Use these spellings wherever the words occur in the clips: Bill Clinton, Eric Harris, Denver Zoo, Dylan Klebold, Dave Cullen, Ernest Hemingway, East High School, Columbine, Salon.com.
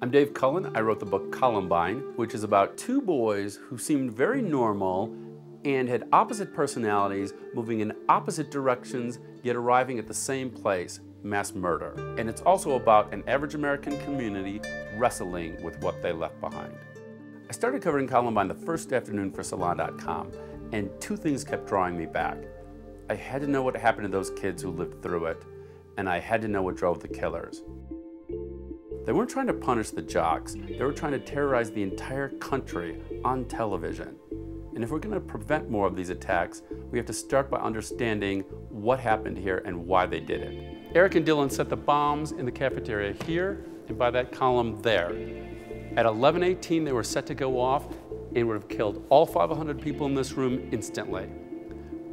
I'm Dave Cullen. I wrote the book Columbine, which is about two boys who seemed very normal and had opposite personalities, moving in opposite directions, yet arriving at the same place, mass murder. And it's also about an average American community wrestling with what they left behind. I started covering Columbine the first afternoon for Salon.com, and two things kept drawing me back. I had to know what happened to those kids who lived through it, and I had to know what drove the killers. They weren't trying to punish the jocks. They were trying to terrorize the entire country on television. And if we're going to prevent more of these attacks, we have to start by understanding what happened here and why they did it. Eric and Dylan set the bombs in the cafeteria here and by that column there. At 11:18, they were set to go off and would have killed all 500 people in this room instantly.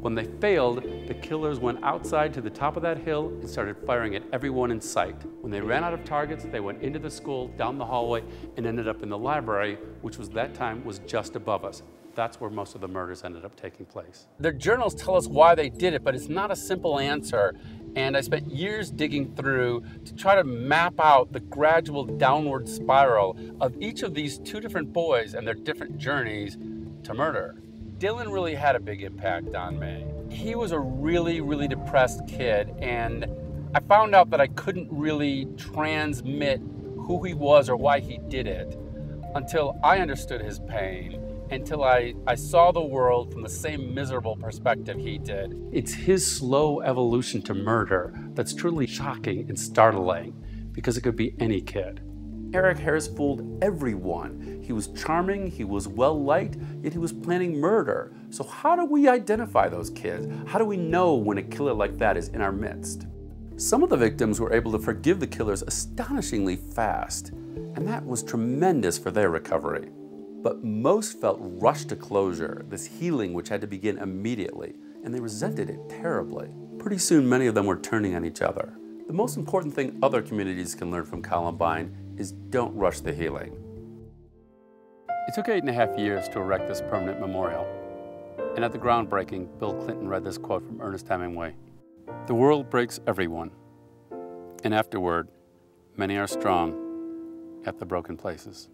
When they failed, the killers went outside to the top of that hill and started firing at everyone in sight. When they ran out of targets, they went into the school, down the hallway, and ended up in the library, which was that time was just above us. That's where most of the murders ended up taking place. Their journals tell us why they did it, but it's not a simple answer. And I spent years digging through to try to map out the gradual downward spiral of each of these two different boys and their different journeys to murder. Dylan really had a big impact on me. He was a really, really depressed kid, and I found out that I couldn't really transmit who he was or why he did it until I understood his pain, until I saw the world from the same miserable perspective he did. It's his slow evolution to murder that's truly shocking and startling, because it could be any kid. Eric Harris fooled everyone. He was charming, he was well-liked, yet he was planning murder. So how do we identify those kids? How do we know when a killer like that is in our midst? Some of the victims were able to forgive the killers astonishingly fast, and that was tremendous for their recovery. But most felt rushed to closure, this healing which had to begin immediately, and they resented it terribly. Pretty soon, many of them were turning on each other. The most important thing other communities can learn from Columbine is don't rush the healing. It took 8.5 years to erect this permanent memorial. And at the groundbreaking, Bill Clinton read this quote from Ernest Hemingway. "The world breaks everyone, and afterward, many are strong at the broken places."